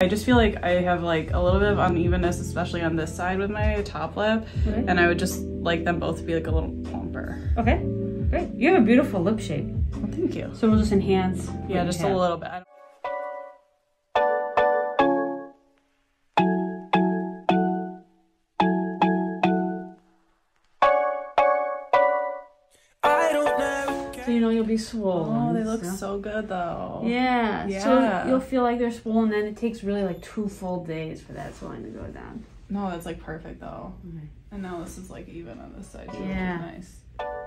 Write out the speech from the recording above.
I just feel like I have like a little bit of unevenness, especially on this side with my top lip, okay. And I would just like them both to be like a little plumper. Okay, great. You have a beautiful lip shape. Well, thank you. So we'll just enhance. Yeah, just a little bit. So you know you'll be swollen. Oh, they look so good though. Yeah. Yeah. So you'll feel like they're swollen, and it takes really like 2 full days for that swelling to go down. No, that's like perfect though. Okay. And now this is like even on this side too. Yeah. Which is nice.